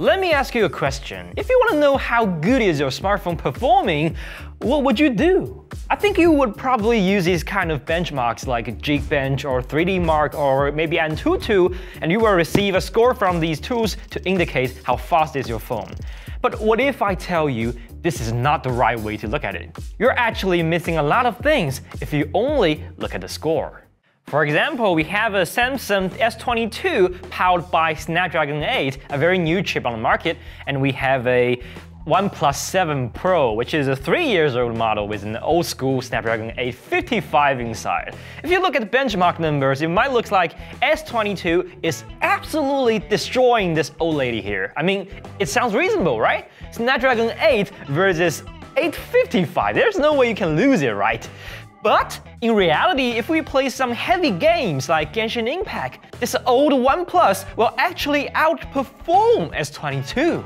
Let me ask you a question. If you want to know how good is your smartphone performing, what would you do? I think you would probably use these kind of benchmarks like Geekbench or 3DMark or maybe Antutu, and you will receive a score from these tools to indicate how fast is your phone. But what if I tell you this is not the right way to look at it? You're actually missing a lot of things if you only look at the score. For example, we have a Samsung S22 powered by Snapdragon 8, a very new chip on the market, and we have a OnePlus 7 Pro, which is a 3-year-old model with an old-school Snapdragon 855 inside. If you look at the benchmark numbers, it might look like S22 is absolutely destroying this old lady here. I mean, it sounds reasonable, right? Snapdragon 8 versus 855, there's no way you can lose it, right? But in reality, if we play some heavy games like Genshin Impact, this old OnePlus will actually outperform S22.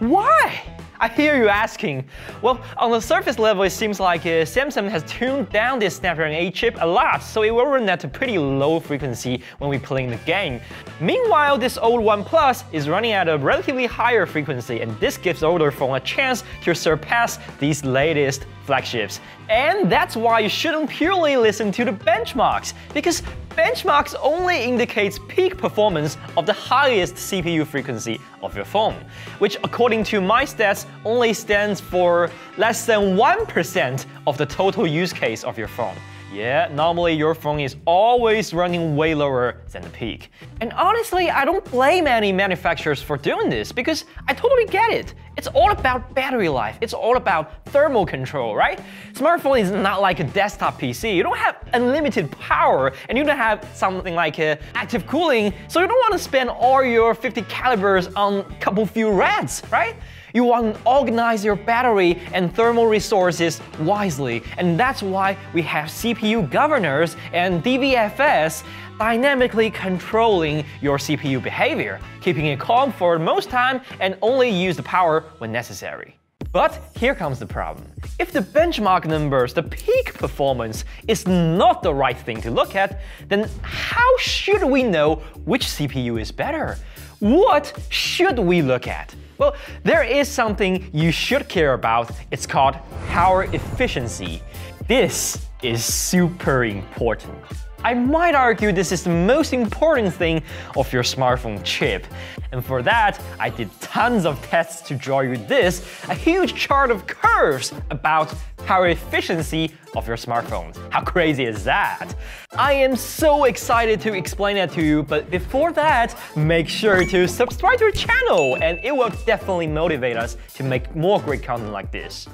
Why? I hear you asking. Well, on the surface level, it seems like Samsung has tuned down this Snapdragon 8 chip a lot, so it will run at a pretty low frequency when we play in the game. Meanwhile, this old OnePlus is running at a relatively higher frequency, and this gives older phone a chance to surpass these latest flagships. And that's why you shouldn't purely listen to the benchmarks, because benchmarks only indicates peak performance of the highest CPU frequency of your phone, which according to my stats only stands for less than 1% of the total use case of your phone. Yeah, normally your phone is always running way lower than the peak. And honestly, I don't blame any manufacturers for doing this because I totally get it. It's all about battery life. It's all about thermal control, right? Smartphone is not like a desktop PC. You don't have unlimited power and you don't have something like active cooling, so you don't want to spend all your 50 calibers on a couple few reds, right? You want to organize your battery and thermal resources wisely, and that's why we have CPU governors and DVFS dynamically controlling your CPU behavior, keeping it calm for most time and only use the power when necessary. But here comes the problem. If the benchmark numbers, the peak performance, is not the right thing to look at, then how should we know which CPU is better? What should we look at? Well, there is something you should care about. It's called power efficiency. This is super important. I might argue this is the most important thing of your smartphone chip. And for that, I did tons of tests to draw you this, a huge chart of curves about power efficiency of your smartphones. How crazy is that? I am so excited to explain that to you, but before that, make sure to subscribe to our channel and it will definitely motivate us to make more great content like this.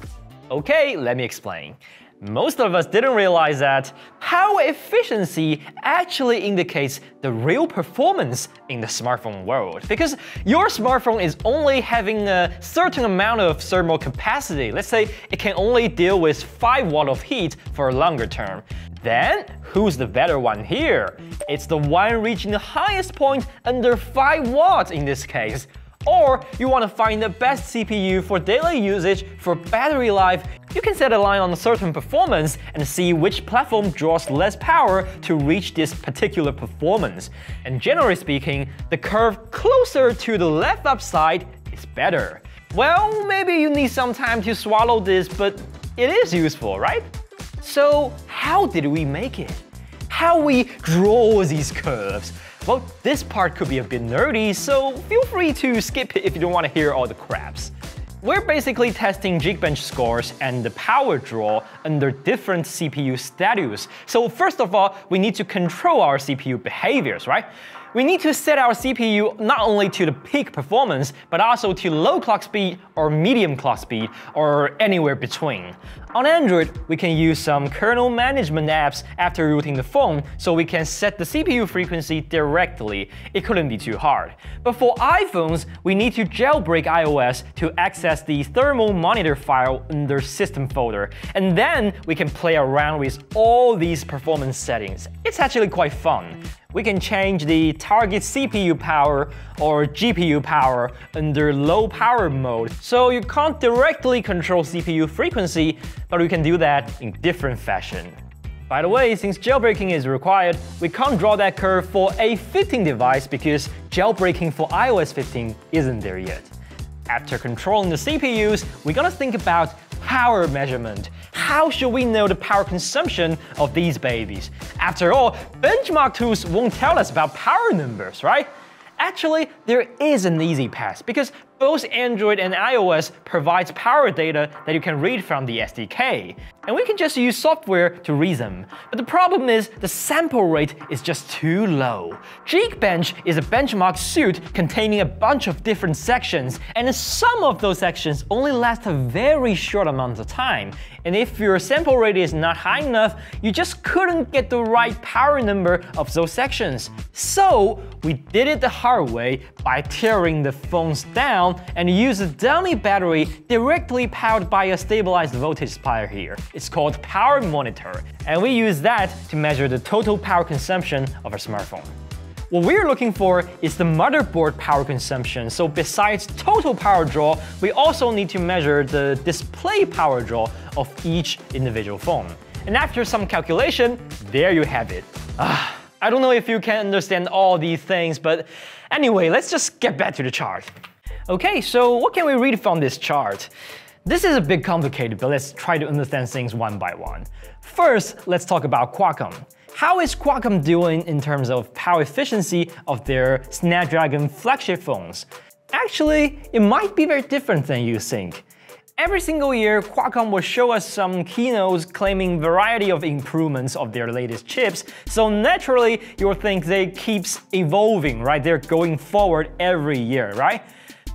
Okay, let me explain. Most of us didn't realize that power efficiency actually indicates the real performance in the smartphone world, because your smartphone is only having a certain amount of thermal capacity. Let's say it can only deal with 5 watts of heat for a longer term. Then, who's the better one here? It's the one reaching the highest point under 5 watts in this case. Or you want to find the best CPU for daily usage, for battery life, you can set a line on a certain performance and see which platform draws less power to reach this particular performance. And generally speaking, the curve closer to the left upside is better. Well, maybe you need some time to swallow this, but it is useful, right? So how did we make it? How we draw these curves? Well, this part could be a bit nerdy, so feel free to skip it if you don't want to hear all the craps. We're basically testing Geekbench scores and the power draw under different CPU status. So first of all, we need to control our CPU behaviors, right? We need to set our CPU not only to the peak performance, but also to low clock speed or medium clock speed or anywhere between. On Android, we can use some kernel management apps after rooting the phone, so we can set the CPU frequency directly. It couldn't be too hard. But for iPhones, we need to jailbreak iOS to access the thermal monitor file in their system folder. And then we can play around with all these performance settings. It's actually quite fun. We can change the target CPU power or GPU power under low power mode. So you can't directly control CPU frequency, but we can do that in different fashion. By the way, since jailbreaking is required, we can't draw that curve for A15 device because jailbreaking for iOS 15 isn't there yet. After controlling the CPUs, we're gonna think about power measurement. How should we know the power consumption of these babies? After all, benchmark tools won't tell us about power numbers, right? Actually, there is an easy pass because both Android and iOS provides power data that you can read from the SDK, and we can just use software to read them. But the problem is the sample rate is just too low. Geekbench is a benchmark suite containing a bunch of different sections, and some of those sections only last a very short amount of time. And if your sample rate is not high enough, you just couldn't get the right power number of those sections. So we did it the hard way by tearing the phones down and use a dummy battery directly powered by a stabilized voltage supplier here. It's called power monitor, and we use that to measure the total power consumption of our smartphone. What we're looking for is the motherboard power consumption, so besides total power draw, we also need to measure the display power draw of each individual phone. And after some calculation, there you have it. I don't know if you can understand all these things, but anyway, let's just get back to the chart. Okay, so what can we read from this chart? This is a bit complicated, but let's try to understand things one by one. First, let's talk about Qualcomm. How is Qualcomm doing in terms of power efficiency of their Snapdragon flagship phones? Actually, it might be very different than you think. Every single year, Qualcomm will show us some keynotes claiming variety of improvements of their latest chips, so naturally, you'll think they keeps evolving, right? They're going forward every year, right?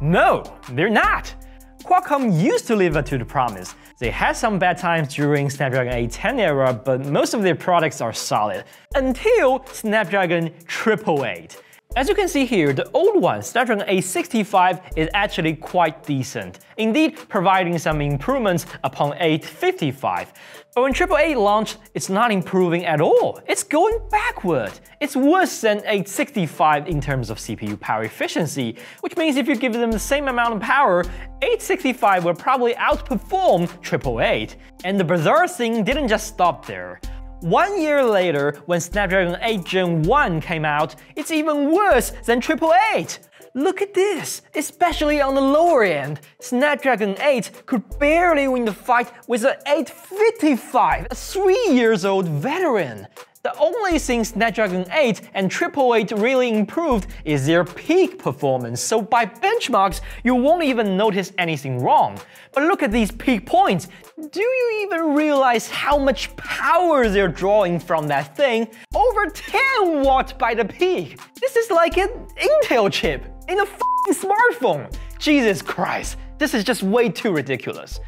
No, they're not! Qualcomm used to live up to the promise. They had some bad times during Snapdragon 810 era, but most of their products are solid, until Snapdragon 888. As you can see here, the old one, Snapdragon 865, is actually quite decent, indeed providing some improvements upon 855. But when 888 launched, it's not improving at all. It's going backward. It's worse than 865 in terms of CPU power efficiency, which means if you give them the same amount of power, 865 will probably outperform 888. And the bizarre thing didn't just stop there. 1 year later, when Snapdragon 8 Gen 1 came out, it's even worse than 888. Look at this, especially on the lower end. Snapdragon 8 could barely win the fight with the 855, a 3-year-old veteran. The only thing Snapdragon 8 and 888 really improved is their peak performance, so by benchmarks, you won't even notice anything wrong. But look at these peak points. Do you even realize how much power they're drawing from that thing? Over 10 watts by the peak! This is like an Intel chip in a f***ing smartphone! Jesus Christ, this is just way too ridiculous.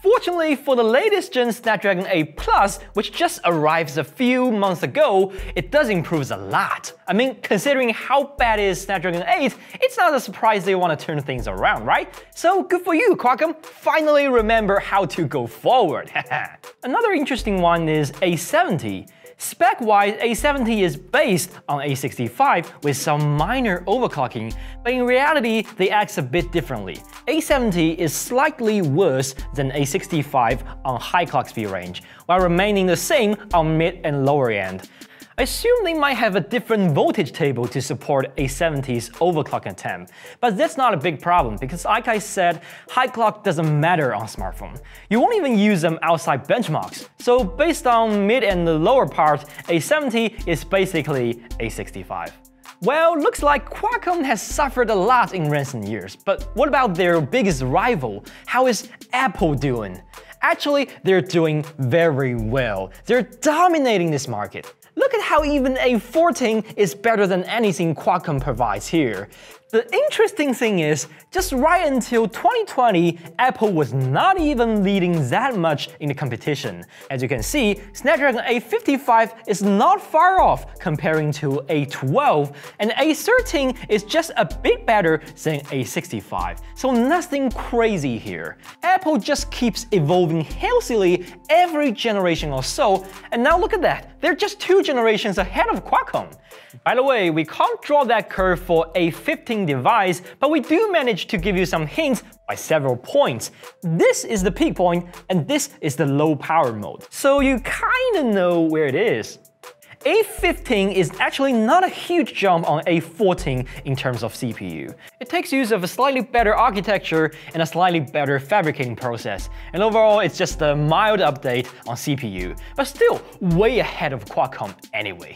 Fortunately for the latest gen Snapdragon 8 Plus, which just arrived a few months ago, it does improve a lot. I mean, considering how bad is Snapdragon 8, it's not a surprise they want to turn things around, right? So good for you, Qualcomm, finally remember how to go forward. Another interesting one is A70. Spec-wise, A70 is based on A65 with some minor overclocking, but in reality, they act a bit differently. A70 is slightly worse than A65 on high clock speed range, while remaining the same on mid and lower end. I assume they might have a different voltage table to support A70's overclock attempt, but that's not a big problem because like I said, high clock doesn't matter on smartphone. You won't even use them outside benchmarks. So based on mid and the lower part, A70 is basically A65. Well, looks like Qualcomm has suffered a lot in recent years, but what about their biggest rival? How is Apple doing? Actually, they're doing very well. They're dominating this market. Look at how even A14 is better than anything Qualcomm provides here. The interesting thing is, just right until 2020, Apple was not even leading that much in the competition. As you can see, Snapdragon 855 is not far off comparing to A12, and A13 is just a bit better than A65, so nothing crazy here. Apple Apple just keeps evolving healthily every generation or so, and now look at that, they're just 2 generations ahead of Qualcomm. By the way, we can't draw that curve for A15 device, but we do manage to give you some hints by several points. This is the peak point, and this is the low power mode, so you kinda know where it is. A15 is actually not a huge jump on A14 in terms of CPU. It takes use of a slightly better architecture and a slightly better fabricating process, and overall it's just a mild update on CPU, but still way ahead of Qualcomm anyway.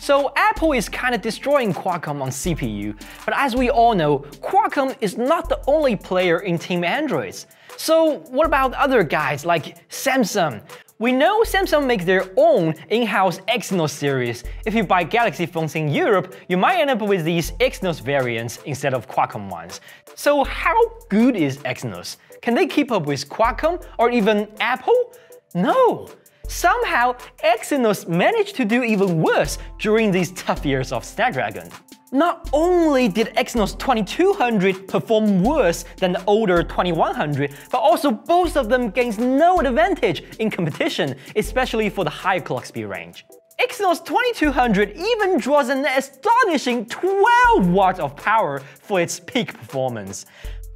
So Apple is kind of destroying Qualcomm on CPU, but as we all know, Qualcomm is not the only player in Team Androids. So what about other guys like Samsung? We know Samsung makes their own in-house Exynos series. If you buy Galaxy phones in Europe, you might end up with these Exynos variants instead of Qualcomm ones. So how good is Exynos? Can they keep up with Qualcomm or even Apple? No. Somehow, Exynos managed to do even worse during these tough years of Snapdragon. Not only did Exynos 2200 perform worse than the older 2100, but also both of them gains no advantage in competition, especially for the high clock speed range. Exynos 2200 even draws an astonishing 12 watts of power for its peak performance.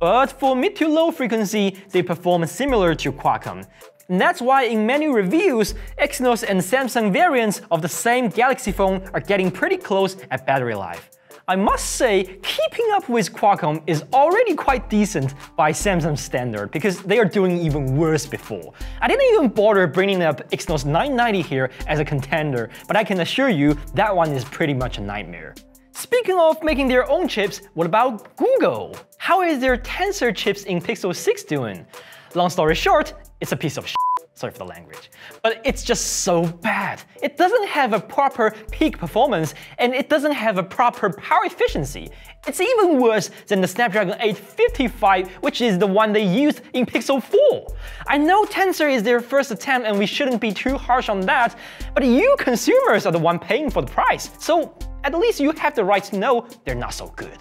But for mid to low frequency, they perform similar to Qualcomm. And that's why in many reviews, Exynos and Samsung variants of the same Galaxy phone are getting pretty close at battery life. I must say, keeping up with Qualcomm is already quite decent by Samsung's standard, because they are doing even worse before. I didn't even bother bringing up Exynos 990 here as a contender, but I can assure you that one is pretty much a nightmare. Speaking of making their own chips, what about Google? How is their Tensor chips in Pixel 6 doing? Long story short, it's a piece of shit. Sorry for the language, but it's just so bad. It doesn't have a proper peak performance, and it doesn't have a proper power efficiency. It's even worse than the Snapdragon 855, which is the one they used in Pixel 4. I know Tensor is their first attempt and we shouldn't be too harsh on that, but you consumers are the one paying for the price, so at least you have the right to know they're not so good.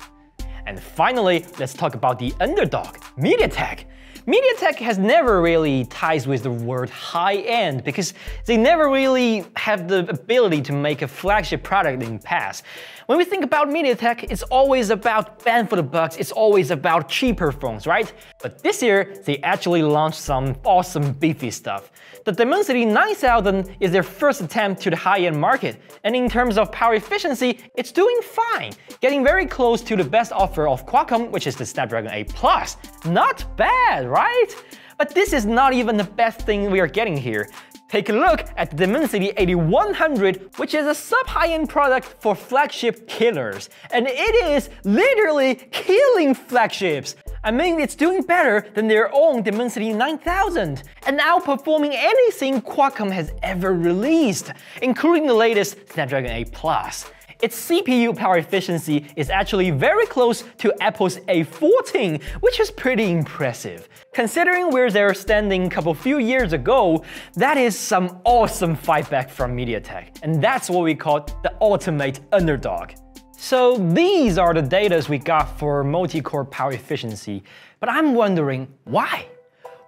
And finally, let's talk about the underdog, MediaTek. MediaTek has never really ties with the word high-end because they never really have the ability to make a flagship product in the past. When we think about MediaTek, it's always about bang for the bucks, it's always about cheaper phones, right? But this year, they actually launched some awesome beefy stuff. The Dimensity 9000 is their first attempt to the high-end market, and in terms of power efficiency, it's doing fine, getting very close to the best offer of Qualcomm, which is the Snapdragon 8 Plus. Not bad, right? But this is not even the best thing we are getting here. Take a look at the Dimensity 8100, which is a sub-high-end product for flagship killers. And it is literally killing flagships. I mean, it's doing better than their own Dimensity 9000 and outperforming anything Qualcomm has ever released, including the latest Snapdragon 8 Plus. Its CPU power efficiency is actually very close to Apple's A14, which is pretty impressive. Considering where they were standing a couple few years ago, that is some awesome fightback from MediaTek, and that's what we call the ultimate underdog. So these are the data we got for multi-core power efficiency, but I'm wondering why?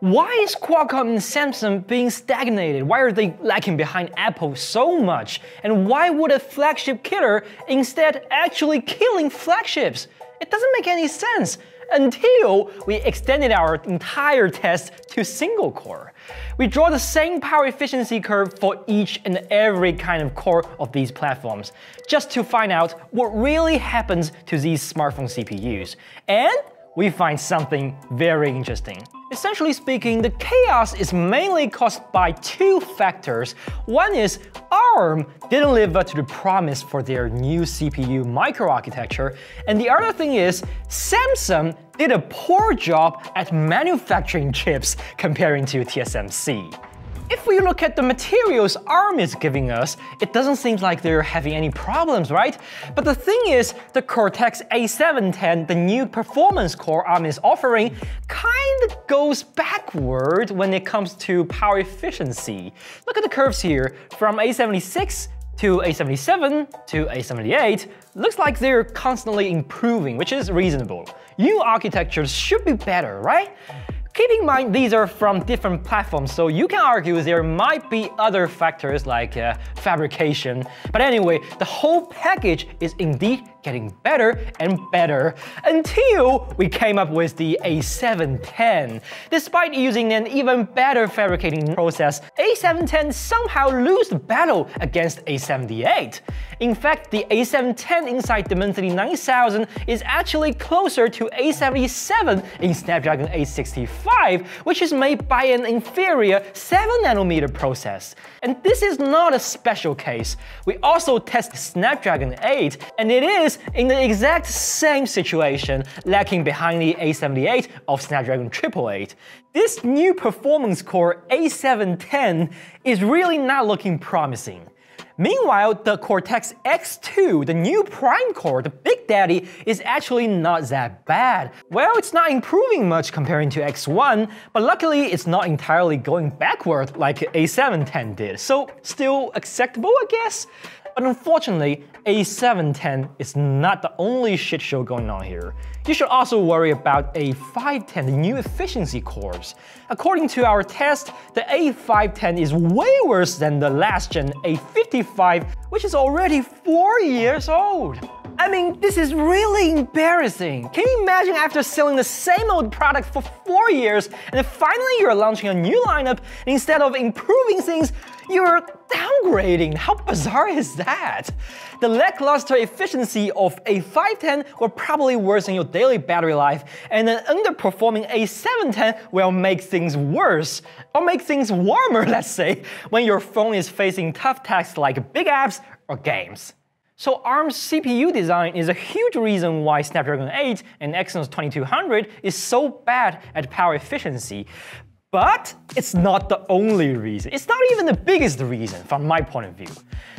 Why is Qualcomm and Samsung being stagnated? Why are they lagging behind Apple so much? And why would a flagship killer instead actually killing flagships? It doesn't make any sense until we extended our entire test to single core. We draw the same power efficiency curve for each and every kind of core of these platforms, just to find out what really happens to these smartphone CPUs. And we find something very interesting. Essentially speaking, the chaos is mainly caused by 2 factors. One is ARM didn't live up to the promise for their new CPU microarchitecture, and the other thing is Samsung did a poor job at manufacturing chips comparing to TSMC. If we look at the materials ARM is giving us, it doesn't seem like they're having any problems, right? But the thing is, the Cortex A710, the new performance core ARM is offering, kind of goes backward when it comes to power efficiency. Look at the curves here, from A76 to A77 to A78, looks like they're constantly improving, which is reasonable. New architectures should be better, right? Keep in mind these are from different platforms, so you can argue there might be other factors like fabrication. But anyway, the whole package is indeed getting better and better until we came up with the A710. Despite using an even better fabricating process, A710 somehow lose the battle against A78. In fact, the A710 inside Dimensity 9000 is actually closer to A77 in Snapdragon 865, which is made by an inferior 7nm process. And this is not a special case. We also test Snapdragon 8, and it is in the exact same situation, lacking behind the A78 of Snapdragon 888. This new performance core A710 is really not looking promising. Meanwhile, the Cortex-X2, the new prime core, the big daddy, is actually not that bad. Well, it's not improving much comparing to X1, but luckily it's not entirely going backward like A710 did, so still acceptable, I guess? But unfortunately, A710 is not the only shit show going on here. You should also worry about A510, the new efficiency cores. According to our test, the A510 is way worse than the last gen A55, which is already 4 years old. I mean, this is really embarrassing. Can you imagine after selling the same old product for 4 years, and then finally you're launching a new lineup, and instead of improving things, you're downgrading? How bizarre is that? The lackluster efficiency of A510 will probably worsen your daily battery life, and an underperforming A710 will make things worse, or make things warmer, let's say, when your phone is facing tough tasks like big apps or games. So ARM's CPU design is a huge reason why Snapdragon 8 and Exynos 2200 is so bad at power efficiency. But it's not the only reason. It's not even the biggest reason from my point of view.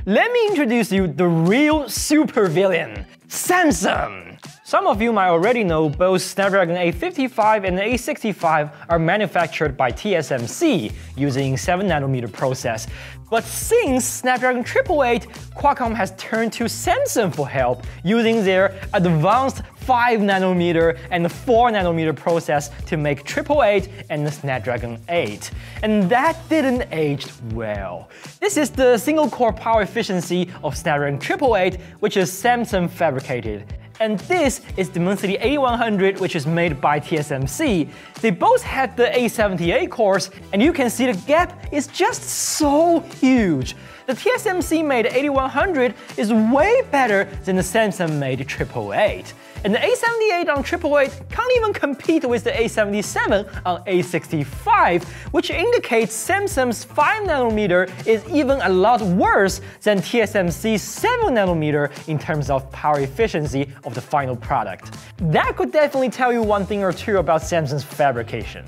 Let me introduce you the real supervillain, Samsung. Some of you might already know both Snapdragon 855 and A65 are manufactured by TSMC using 7nm process. But since Snapdragon 888, Qualcomm has turned to Samsung for help using their advanced 5nm and 4nm process to make 888 and the Snapdragon 8. And that didn't age well. This is the single core power efficiency of Snapdragon 888, which is Samsung fabricated. And this is Dimensity 8100, which is made by TSMC. They both had the A78 cores, and you can see the gap is just so huge. The TSMC-made 8100 is way better than the Samsung-made 888. And the A78 on 888 can't even compete with the A77 on A65, which indicates Samsung's 5nm is even a lot worse than TSMC's 7nm in terms of power efficiency of the final product. That could definitely tell you one thing or two about Samsung's fabrication.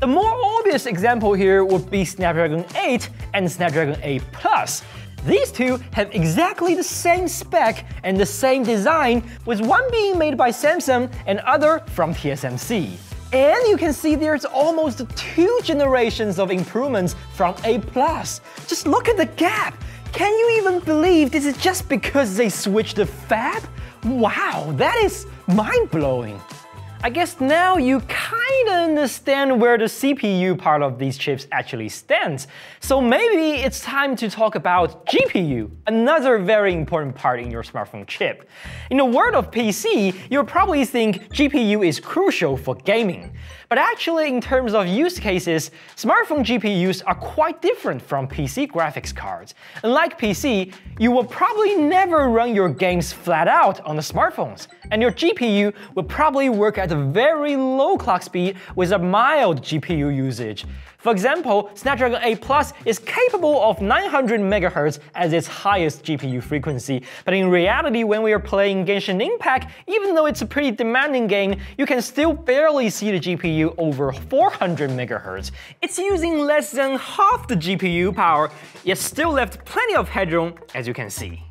The more obvious example here would be Snapdragon 8 and Snapdragon 8 Plus. These two have exactly the same spec and the same design, with one being made by Samsung and other from TSMC. And you can see there's almost 2 generations of improvements from 8 Plus. Just look at the gap. Can you even believe this is just because they switched the fab? Wow, that is mind-blowing. I guess now you kinda understand where the CPU part of these chips actually stands. So maybe it's time to talk about GPU, another very important part in your smartphone chip. In the world of PC, you'll probably think GPU is crucial for gaming. But actually, in terms of use cases, smartphone GPUs are quite different from PC graphics cards. Unlike PC, you will probably never run your games flat out on the smartphones, and your GPU will probably work at a very low clock speed with a mild GPU usage. For example, Snapdragon 8 Plus is capable of 900 MHz as its highest GPU frequency, but in reality, when we are playing Genshin Impact, even though it's a pretty demanding game, you can still barely see the GPU over 400 MHz. It's using less than half the GPU power, yet still left plenty of headroom, as you can see.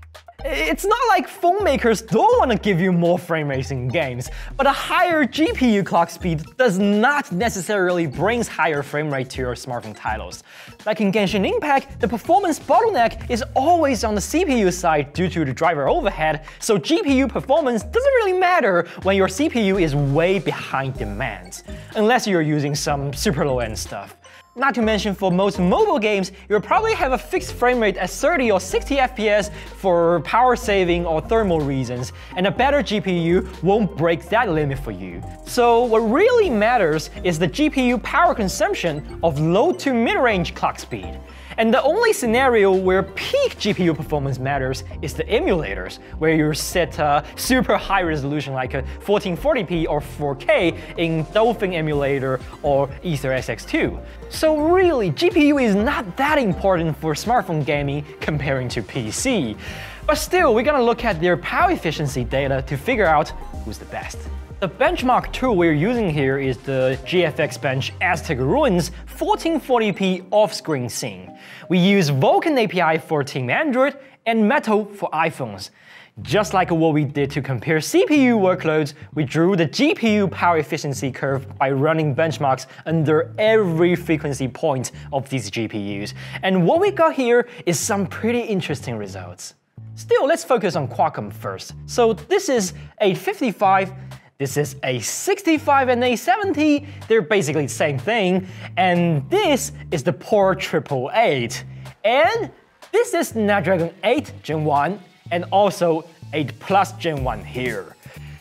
It's not like phone makers don't want to give you more frame rates in games, but a higher GPU clock speed does not necessarily bring higher frame rate to your smartphone titles. Like in Genshin Impact, the performance bottleneck is always on the CPU side due to the driver overhead, so GPU performance doesn't really matter when your CPU is way behind demand, unless you're using some super low-end stuff. Not to mention, for most mobile games, you'll probably have a fixed frame rate at 30 or 60 FPS for power saving or thermal reasons, and a better GPU won't break that limit for you. So what really matters is the GPU power consumption of low to mid-range clock speed. And the only scenario where peak GPU performance matters is the emulators, where you set a super high resolution like a 1440p or 4K in Dolphin emulator or Ether SX2. So really, GPU is not that important for smartphone gaming comparing to PC. But still, we're gonna look at their power efficiency data to figure out who's the best. The benchmark tool we're using here is the GFX Bench Aztec Ruins 1440p off-screen scene. We use Vulkan API for Team Android and Metal for iPhones. Just like what we did to compare CPU workloads, we drew the GPU power efficiency curve by running benchmarks under every frequency point of these GPUs. And what we got here is some pretty interesting results. Still, let's focus on Qualcomm first. So this is A55, this is A65 and A70, they're basically the same thing. And this is the Poor 888. And this is Snapdragon 8 Gen 1 and also 8 Plus Gen 1 here.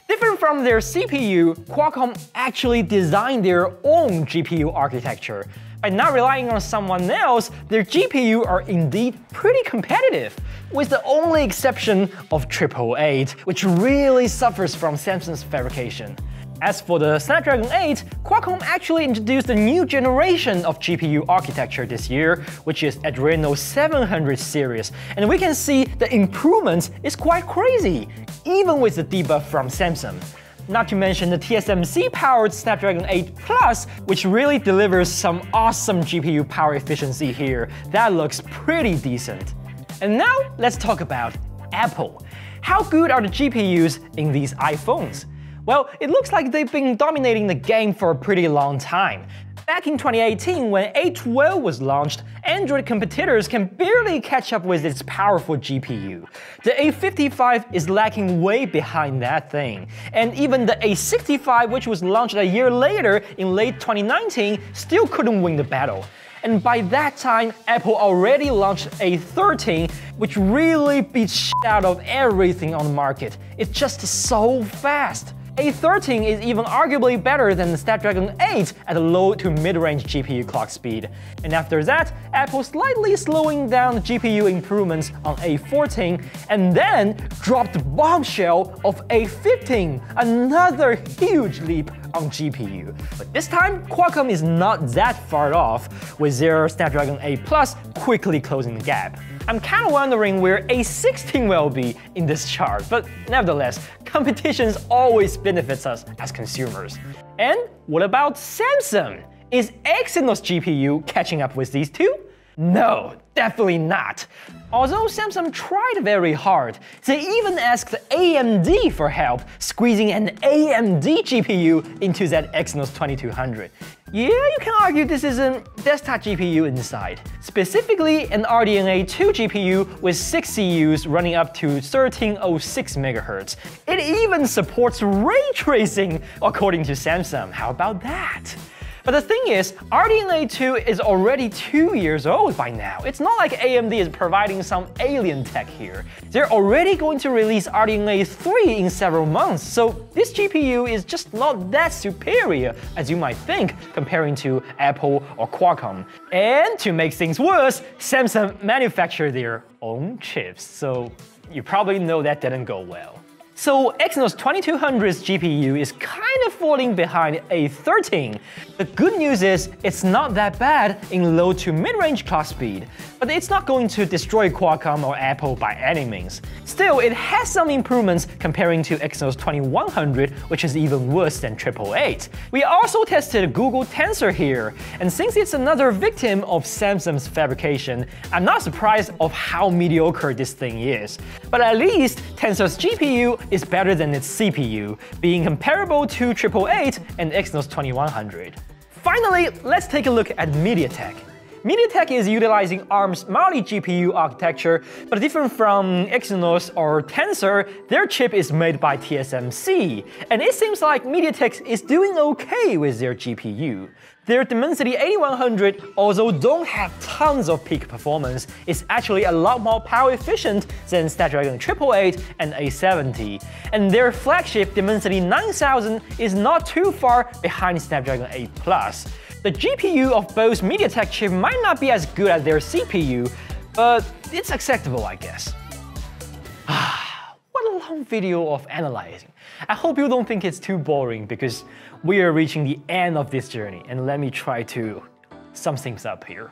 Different from their CPU, Qualcomm actually designed their own GPU architecture. By not relying on someone else, their GPU are indeed pretty competitive, with the only exception of 888, which really suffers from Samsung's fabrication. As for the Snapdragon 8, Qualcomm actually introduced a new generation of GPU architecture this year, which is Adreno 700 series, and we can see the improvements is quite crazy, even with the debuff from Samsung. Not to mention the TSMC-powered Snapdragon 8 Plus, which really delivers some awesome GPU power efficiency here. That looks pretty decent. And now let's talk about Apple. How good are the GPUs in these iPhones? Well, it looks like they've been dominating the game for a pretty long time. Back in 2018, when A12 was launched, Android competitors can barely catch up with its powerful GPU. The A55 is lacking way behind that thing. And even the A65, which was launched a year later in late 2019, still couldn't win the battle. And by that time, Apple already launched A13, which really beats shit out of everything on the market. It's just so fast. A13 is even arguably better than the Snapdragon 8 at a low to mid-range GPU clock speed. And after that, Apple slightly slowing down the GPU improvements on A14, and then dropped the bombshell of A15, another huge leap on GPU. But this time, Qualcomm is not that far off, with their Snapdragon 8 Plus quickly closing the gap. I'm kind of wondering where A16 will be in this chart, but nevertheless, competition always benefits us as consumers. And what about Samsung? Is Exynos GPU catching up with these two? No, definitely not. Although Samsung tried very hard, they even asked AMD for help, squeezing an AMD GPU into that Exynos 2200. Yeah, you can argue this is a desktop GPU inside, specifically an RDNA 2 GPU with 6 CUs running up to 1306 MHz. It even supports ray tracing, according to Samsung. How about that? But the thing is, RDNA 2 is already 2 years old by now. It's not like AMD is providing some alien tech here. They're already going to release RDNA 3 in several months, so this GPU is just not that superior as you might think comparing to Apple or Qualcomm. And to make things worse, Samsung manufactured their own chips, so you probably know that didn't go well. So Exynos 2200's GPU is kind of falling behind A13. The good news is it's not that bad in low to mid-range clock speed, but it's not going to destroy Qualcomm or Apple by any means. Still, it has some improvements comparing to Exynos 2100, which is even worse than 888. We also tested Google Tensor here, and since it's another victim of Samsung's fabrication, I'm not surprised of how mediocre this thing is. But at least Tensor's GPU is better than its CPU, being comparable to 888 and Exynos 2100. Finally, let's take a look at MediaTek. MediaTek is utilizing ARM's multi-GPU architecture, but different from Exynos or Tensor, their chip is made by TSMC, and it seems like MediaTek is doing okay with their GPU. Their Dimensity 8100 also don't have tons of peak performance. It's actually a lot more power efficient than Snapdragon 888 and A70. And their flagship Dimensity 9000 is not too far behind Snapdragon 8 Plus. The GPU of both MediaTek chips might not be as good as their CPU, but it's acceptable, I guess. What a long video of analyzing. I hope you don't think it's too boring, because we are reaching the end of this journey, and let me try to sum things up here.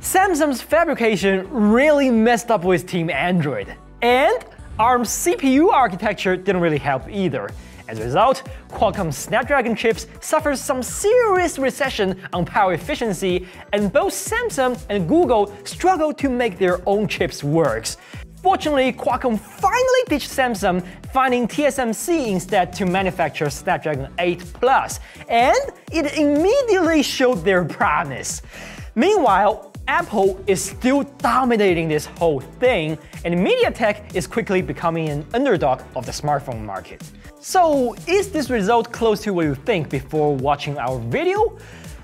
Samsung's fabrication really messed up with Team Android, and ARM's CPU architecture didn't really help either. As a result, Qualcomm's Snapdragon chips suffered some serious recession on power efficiency, and both Samsung and Google struggled to make their own chips work. Fortunately, Qualcomm finally ditched Samsung, finding TSMC instead to manufacture Snapdragon 8 Plus, and it immediately showed their promise. Meanwhile, Apple is still dominating this whole thing, and MediaTek is quickly becoming an underdog of the smartphone market. So, is this result close to what you think before watching our video?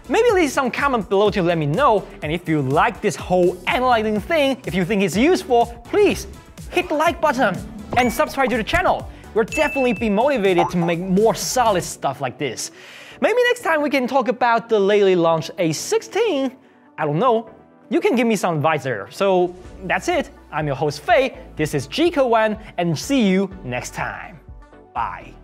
Maybe leave some comment below to let me know, and if you like this whole analyzing thing, if you think it's useful, please hit the like button and subscribe to the channel. We'll definitely be motivated to make more solid stuff like this. Maybe next time we can talk about the lately launched A16, I don't know. You can give me some advice there. So that's it. I'm your host Faye, this is Geeko1, and see you next time. Bye.